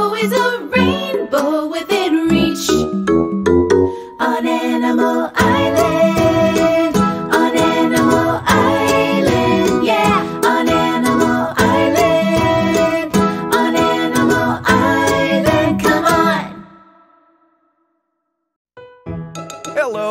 always a rainbow within reach. On Animal Island, on Animal Island, yeah. On Animal Island, on Animal Island, come on. Hello.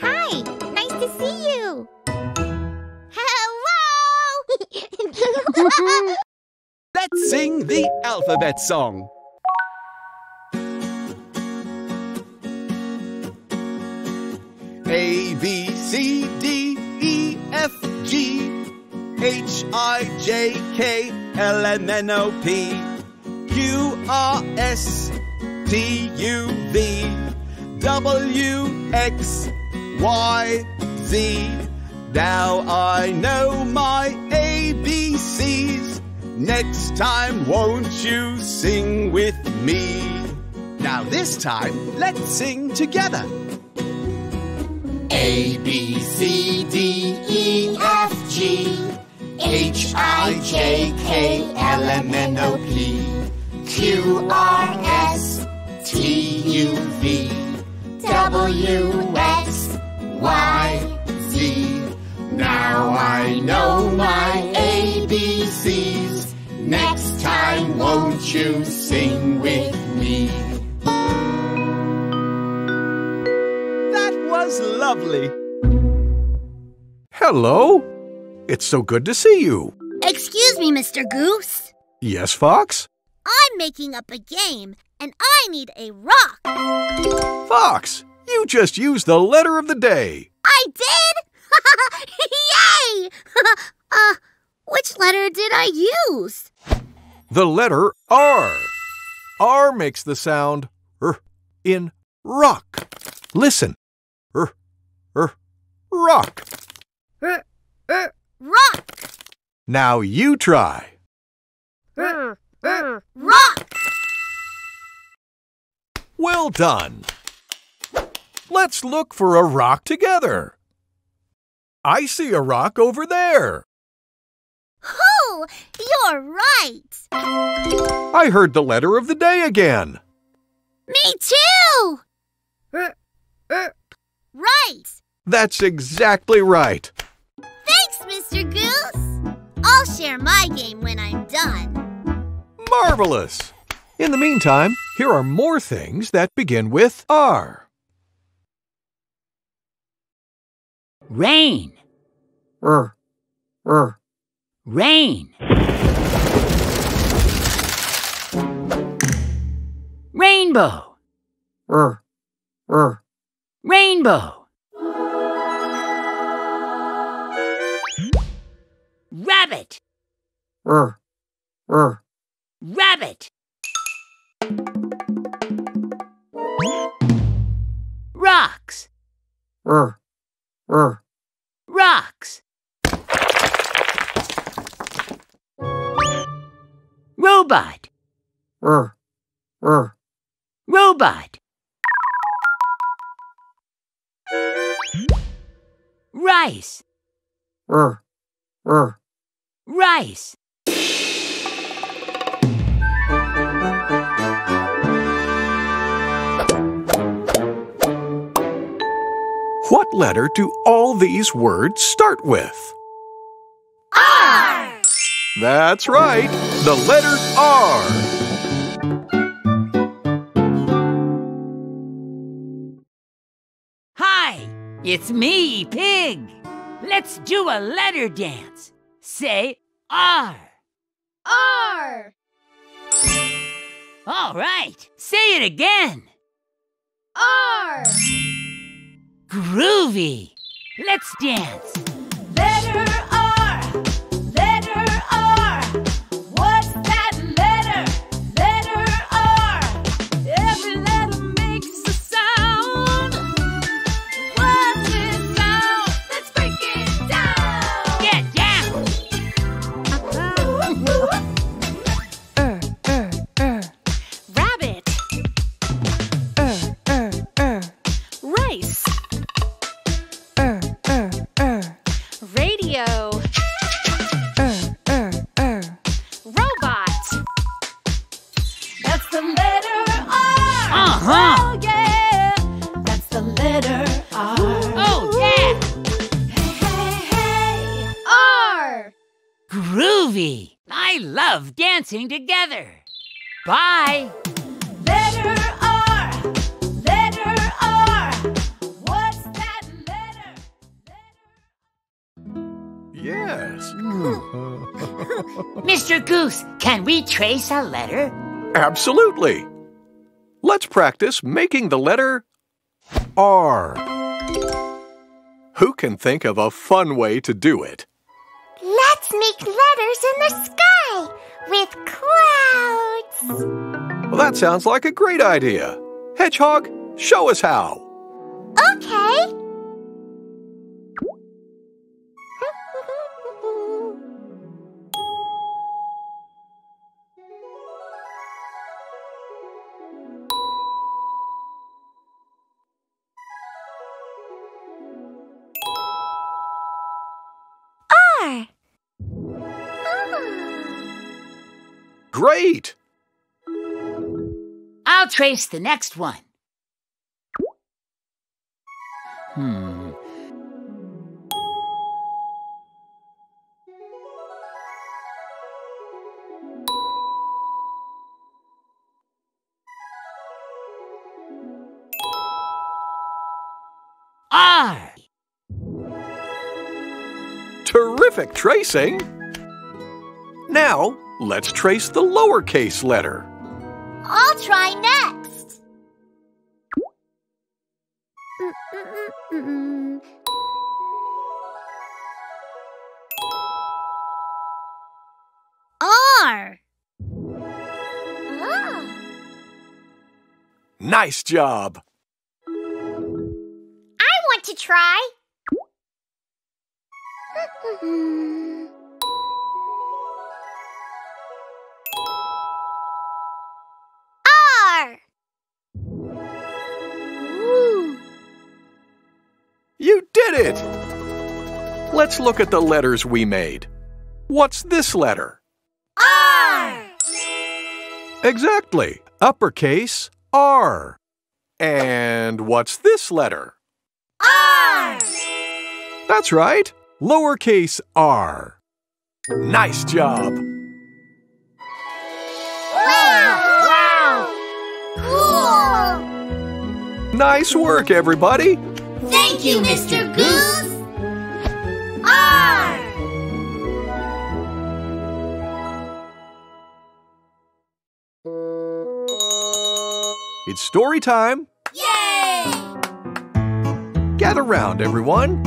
Hi. Nice to see you. Hello. Let's sing the alphabet song. A, B, C, D, E, F, G, H, I, J, K, L, M, N, O, P, Q, R, S, T, U, V, W, X, Y, Z. Now I know my ABCs. Next time, won't you sing with me? Now this time, let's sing together. A, B, C, D, E, F, G, H, I, J, K, L, M, N, O, P, Q, R, S, T, U, V, W, X, Y, Z. Now I know my ABCs. Next time, won't you sing with me? That was lovely. Hello. It's so good to see you. Excuse me, Mr. Goose. Yes, Fox? I'm making up a game. And I need a rock. Fox, you just used the letter of the day. I did? Yay! Which letter did I use? The letter R. R makes the sound R in rock. Listen. R, R, rock. R, R, rock. Now you try. R, R, rock. Well done. Let's look for a rock together. I see a rock over there. Oh, you're right. I heard the letter of the day again. Me too. Right. That's exactly right. Thanks, Mr. Goose. I'll share my game when I'm done. Marvelous. In the meantime, here are more things that begin with R. Rain. R, R, rain. Rainbow. R, R, rainbow. Rabbit. R, R, rabbit. Rocks. R, R, rocks. Robot. R, R, robot. Rice. R, R, rice. What letter do all these words start with? R! That's right, the letters R. Hi, it's me, Pig. Let's do a letter dance. Say R. R. All right, say it again. R. Groovy. Let's dance. Letter R, letter R. What's that letter? Letter R. Every letter makes a sound. What's it now? Let's break it down. Get down. Rabbit. Rice. Radio. Robot. That's the letter R. Uh-huh. Oh, yeah. That's the letter R. Oh, yeah. Hey, hey, hey. R. Groovy. I love dancing together. Bye. Letter R. Letter R. What's that letter? Yes. Mr. Goose, can we trace a letter? Absolutely. Let's practice making the letter R. Who can think of a fun way to do it? Let's make letters in the sky with clouds. Well, that sounds like a great idea. Hedgehog, show us how. Okay. Great! I'll trace the next one. R. Terrific tracing! Now, let's trace the lowercase letter. I'll try next. R. Ah. Nice job. I want to try. You did it! Let's look at the letters we made. What's this letter? R! Exactly. Uppercase R. And what's this letter? R! That's right. Lowercase R. Nice job! Wow! Cool! Nice work, everybody! Thank you, Mr. Goose! R! It's story time! Yay! Gather round, everyone!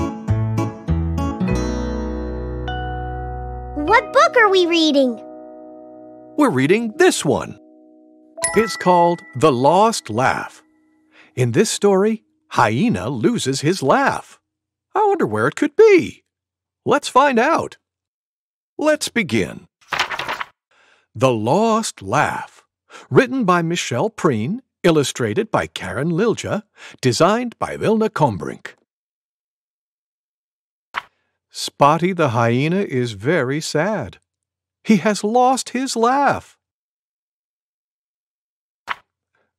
What book are we reading? We're reading this one. It's called The Lost Laugh. In this story, Hyena loses his laugh. I wonder where it could be. Let's find out. Let's begin. The Lost Laugh. Written by Michelle Preen, illustrated by Karen Lilja, designed by Vilna Combrink. Spotty the hyena is very sad. He has lost his laugh.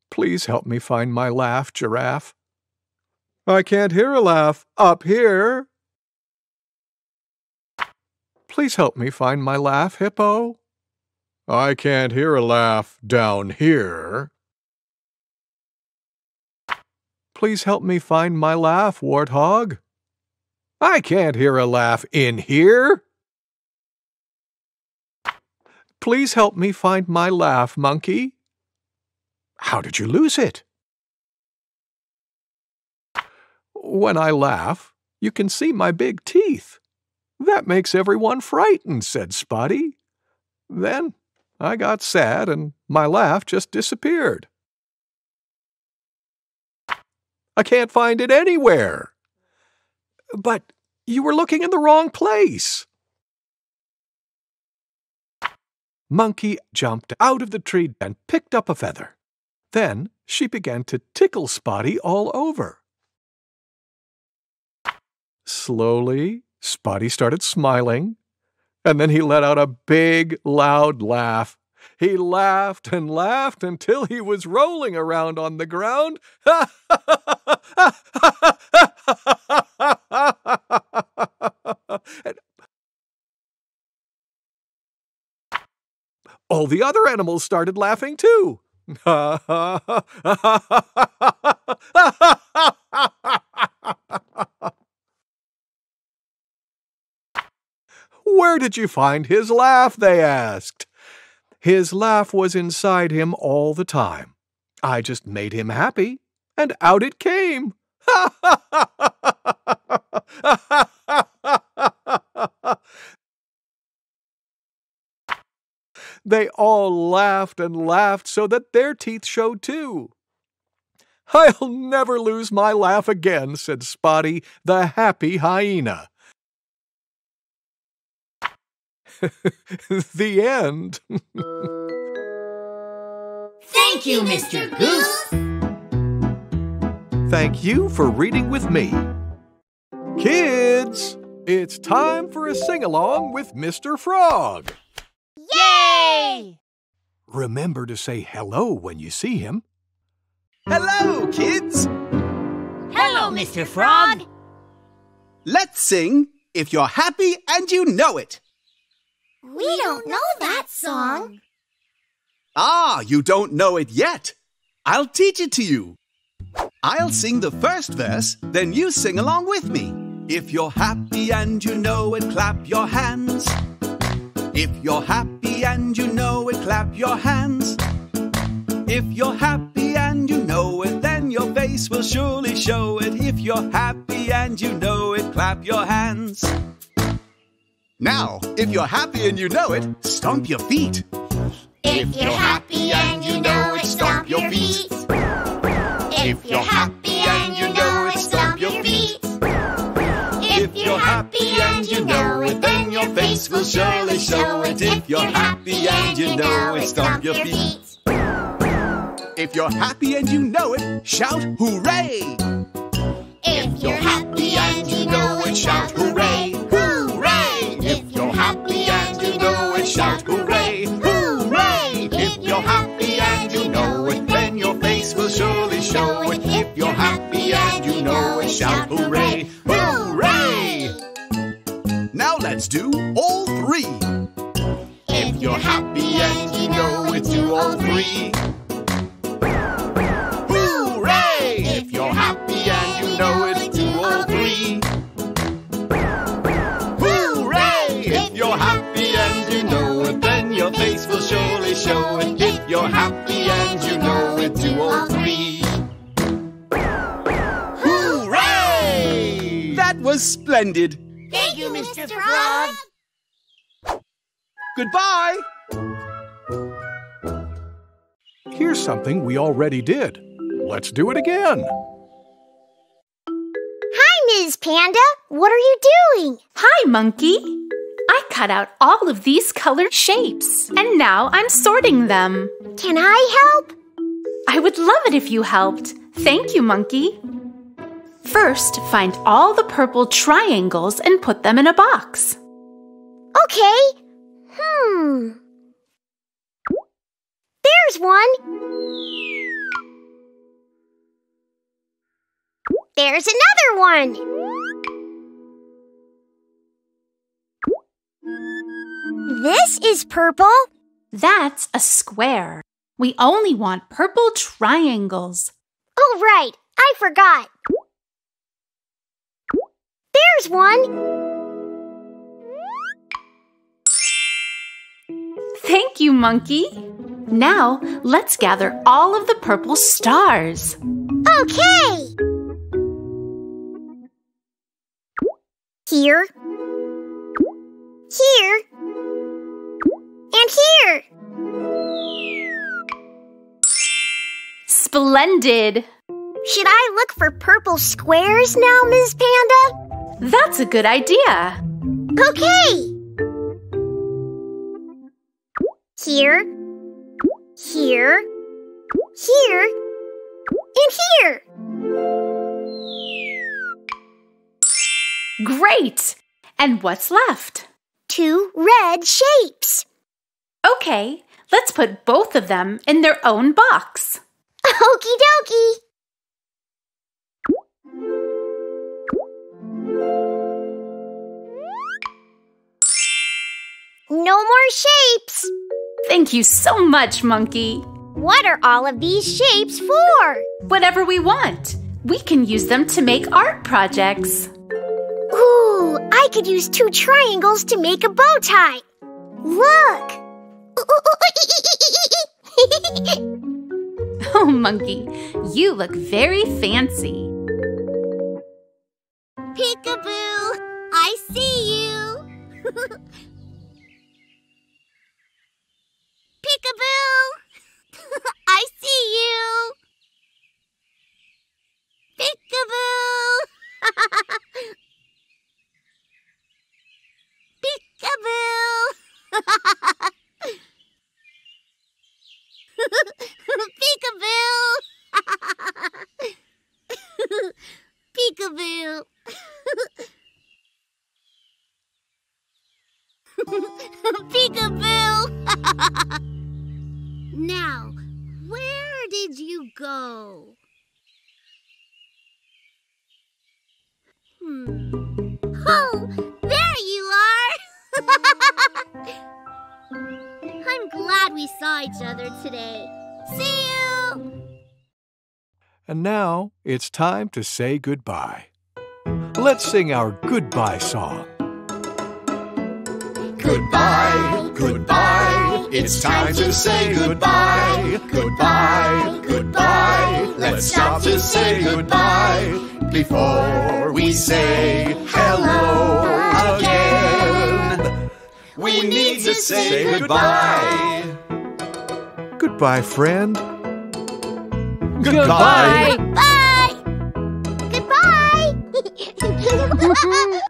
Please help me find my laugh, Giraffe. I can't hear a laugh up here. Please help me find my laugh, Hippo. I can't hear a laugh down here. Please help me find my laugh, Warthog. I can't hear a laugh in here. Please help me find my laugh, Monkey. How did you lose it? When I laugh, you can see my big teeth. That makes everyone frightened, said Spotty. Then I got sad and my laugh just disappeared. I can't find it anywhere. But you were looking in the wrong place. Monkey jumped out of the tree and picked up a feather. Then she began to tickle Spotty all over. Slowly, Spotty started smiling, and then he let out a big, loud laugh. He laughed and laughed until he was rolling around on the ground. All the other animals started laughing too. Where did you find his laugh? They asked. His laugh was inside him all the time. I just made him happy, and out it came. They all laughed and laughed so that their teeth showed too. I'll never lose my laugh again, said Spotty, the happy hyena. The end. Thank you, Mr. Goose. Thank you for reading with me. Kids, it's time for a sing-along with Mr. Frog. Yay! Remember to say hello when you see him. Hello, kids. Hello, Mr. Frog. Let's sing If You're Happy and You Know It. We don't know that song. Ah, you don't know it yet. I'll teach it to you. I'll sing the first verse, then you sing along with me. If you're happy and you know it, clap your hands. If you're happy and you know it, clap your hands. If you're happy and you know it, then your face will surely show it. If you're happy and you know it, clap your hands. Now, if you're happy and you know it, stomp your feet. If you're happy and you know it, stomp your feet. If you're happy and you know it, stomp your feet. If you're happy and you know it, then your face will surely show it. If you're happy and you know it, stomp your feet. If you're happy and you know it, shout hooray. If you're happy and you know it, shout hooray. Shout hooray, hooray! If you're happy and you know it, then your face will surely show it. If you're happy and you know it, shout hooray, hooray! Now let's do all three. If you're happy and you know it, do all three. Hooray! If you're happy and you know it, do all three. Hooray! If you're happy and you know it, your face will surely show it. If you're happy and you know it, do all three. Hooray! That was splendid. Thank you, Mr. Frog. Goodbye. Here's something we already did. Let's do it again. Hi, Ms. Panda. What are you doing? Hi, Monkey. I cut out all of these colored shapes, and now I'm sorting them. Can I help? I would love it if you helped. Thank you, Monkey. First, find all the purple triangles and put them in a box. Okay. There's one. There's another one. Thank you. This is purple. That's a square. We only want purple triangles. Oh, right. I forgot. There's one. Thank you, Monkey. Now, let's gather all of the purple stars. Okay. Here. Here. And here. Splendid! Should I look for purple squares now, Ms. Panda? That's a good idea. Okay! Here, here, here, and here! Great! And what's left? Two red shapes. Okay, let's put both of them in their own box. Okie dokie! No more shapes! Thank you so much, Monkey! What are all of these shapes for? Whatever we want! We can use them to make art projects! Ooh, I could use two triangles to make a bow tie! Look! Oh, Monkey, you look very fancy. Peekaboo, I see you. Peekaboo, I see you. Peekaboo. Peekaboo. Peekaboo! Peekaboo! Peekaboo! Now, where did you go? Oh, there you are! I'm glad we saw each other today. See you! And now, it's time to say goodbye. Let's sing our goodbye song. Goodbye, goodbye, it's time to say goodbye. Goodbye, goodbye, let's stop to say goodbye before we say hello again. We need to say goodbye. Goodbye, friend. Goodbye. Goodbye. Goodbye.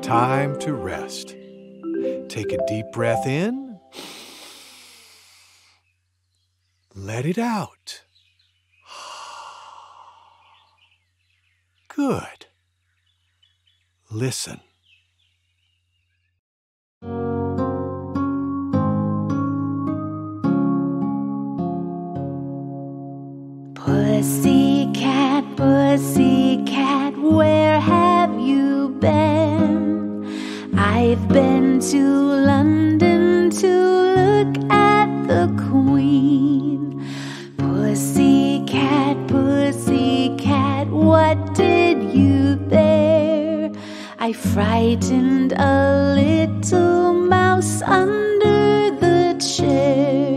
Time to rest. Take a deep breath in. Let it out. Good. Listen. Pussycat, pussycat, where have you been? I've been to London to look at the Queen. Pussycat, pussycat, what did you there? I frightened a little mouse under the chair.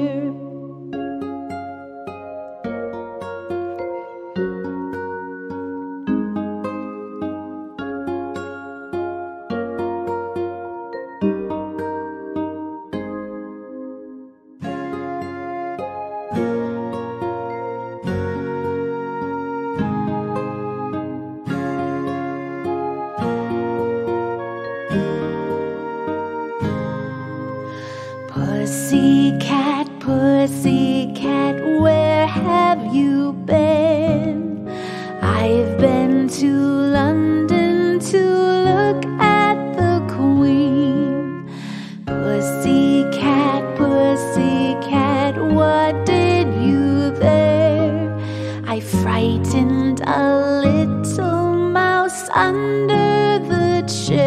Under the chair.